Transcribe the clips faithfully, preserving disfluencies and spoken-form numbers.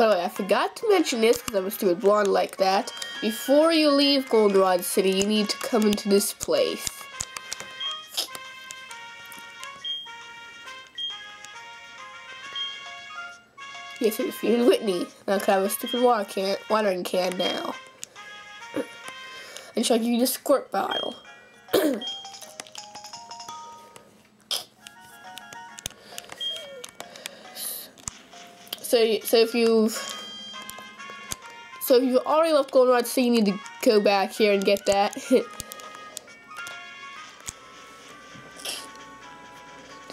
By the way, I forgot to mention this because I'm a stupid blonde like that. Before you leave Goldenrod City, you need to come into this place. Yes, it's you and Whitney. Now I can have a stupid water can, watering can now. And show you the squirt bottle. So, so if you've, so if you've already left Goldenrod City, you need to go back here and get that.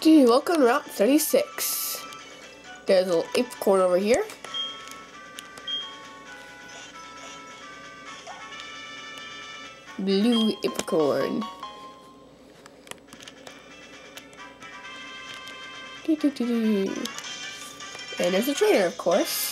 Dude, welcome to Route thirty-six. There's a little apricorn over here. Blue apricorn. Do do do do. And there's a trainer, of course.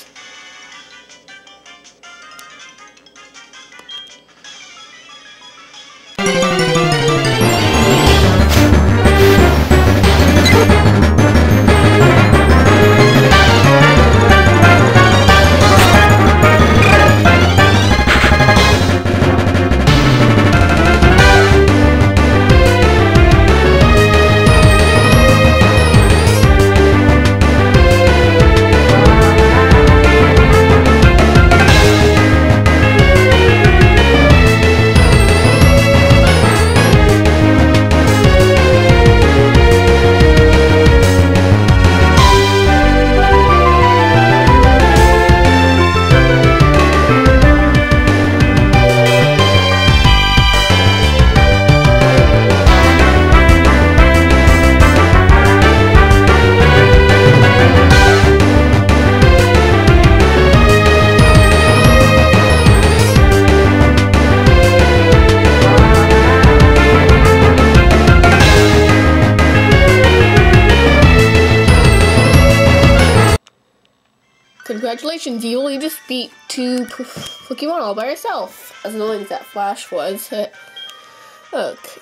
Congratulations, you only just beat two Pokemon all by yourself. As annoying as that flash was. Okay.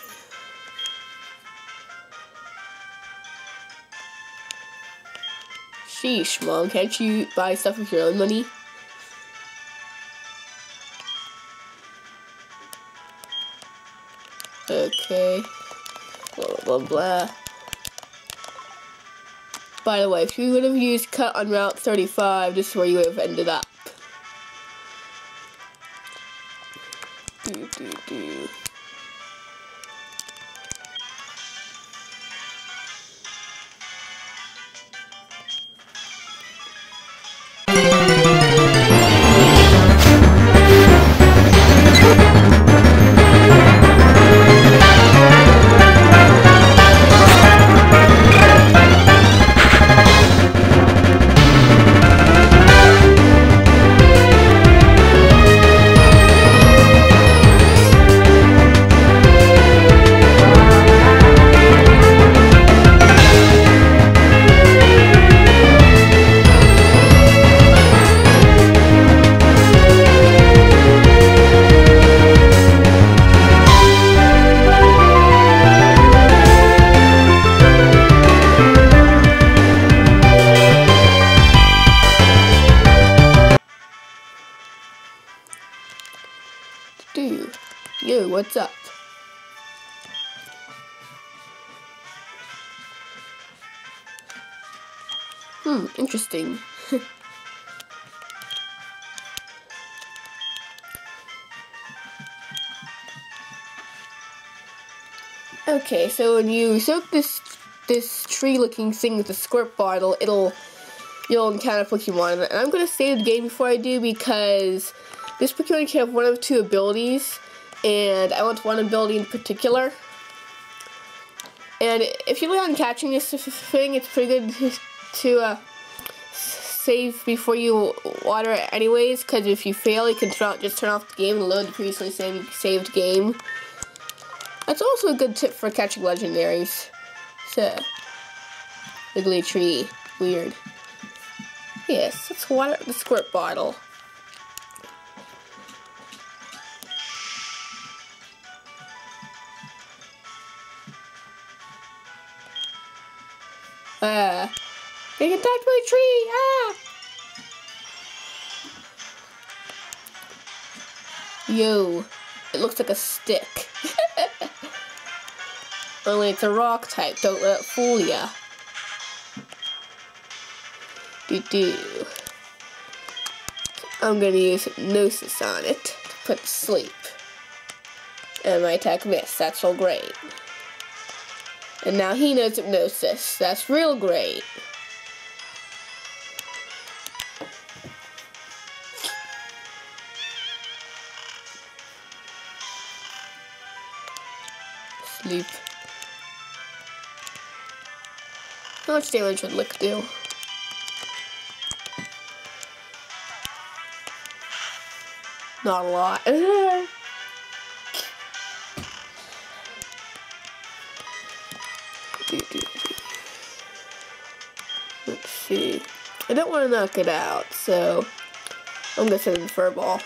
Sheesh, Mom, can't you buy stuff with your own money? Okay. Blah, blah, blah, blah. By the way, if you would have used cut on Route thirty-five, this is where you would have ended up. Do, do, do. Yo, what's up? Hmm, interesting. Okay, so when you soak this this tree-looking thing with a squirt bottle, it'll you'll encounter Pokemon. And I'm gonna save the game before I do because this Pokemon can have one of two abilities. And I want one ability in particular. And if you plan on catching this thing, it's pretty good to uh, save before you water it anyways, because if you fail, you can turn, just turn off the game and load the previously saved game. That's also a good tip for catching legendaries. So, Wiggly Tree. Weird. Yes, let's water the squirt bottle. Uh, being attacked by a tree! Ah! Yo, it looks like a stick. Only it's a rock type, don't let it fool ya. Do-do. I'm gonna use hypnosis on it to put to sleep. And my attack missed, that's all great. And now he knows hypnosis, that's real great. Sleep. How much damage would Lick do? Not a lot. Let's see. I don't want to knock it out, so I'm gonna send him for a ball.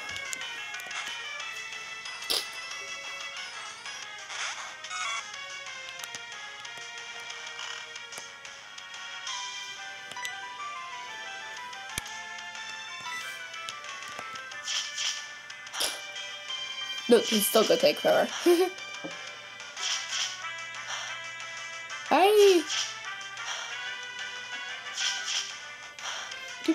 No, he's still gonna take power. Aye. Do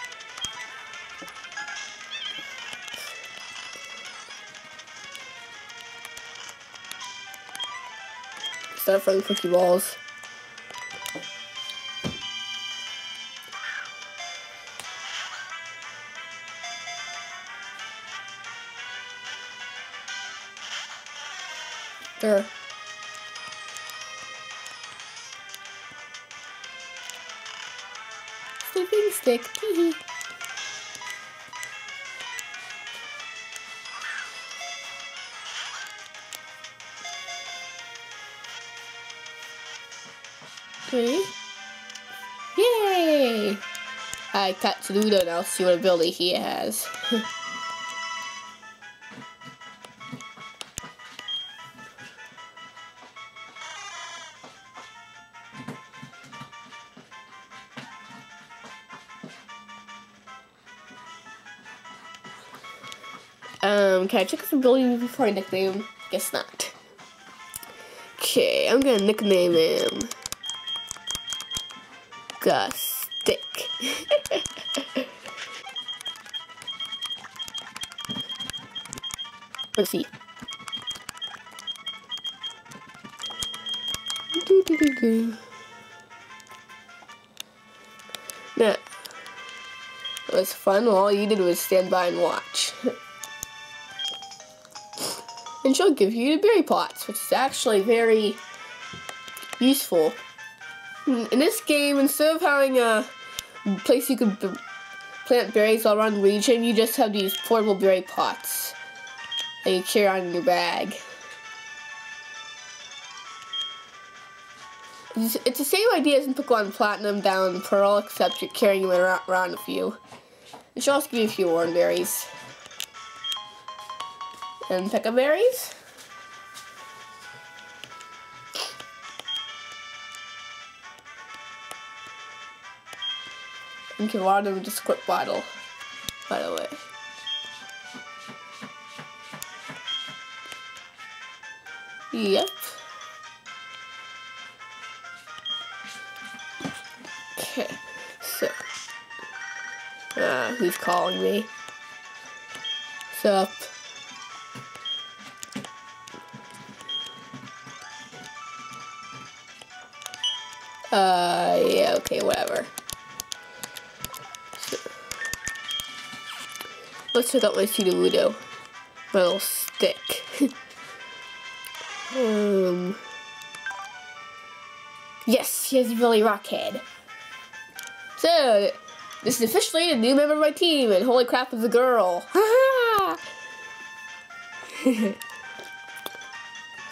Start throwing Pokeballs. There. Sleeping stick. Hee hee. Okay. Yay! I cut Sudowoodo and I'll see what ability he has. Um, can I check his ability before I nickname? Guess not. Okay, I'm gonna nickname him Gus Stick. Let's see. Do do do do. Nah. It was fun. All you did was stand by and watch. And she'll give you the berry plots, which is actually very useful. In this game, instead of having a place you could plant berries all around the region, you just have these portable berry pots that you carry on in your bag. It's, it's the same idea as in Pokemon Platinum, Diamond, and Pearl, except you're carrying them around with you. And she'll also give you a few orange berries. And Pekka berries. You can water them with a squirt bottle, by the way. Yep. Okay, so. Ah, he's calling me. Sup. Uh, yeah, okay, whatever. So, let's check out my Sudowoodo. My little stick. um, yes, he has a really rockhead. So, this is officially a new member of my team, and holy crap, it's a girl. Ha ha!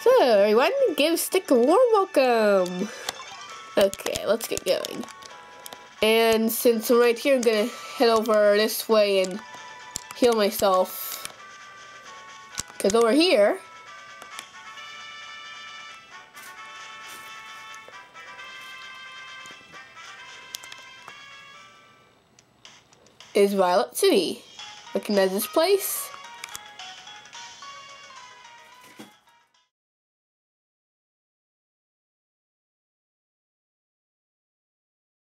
So, everyone, give Stick a warm welcome. Okay, let's get going. And since I'm right here, I'm gonna head over this way and heal myself. Because over here... is Violet City. Recognize this place?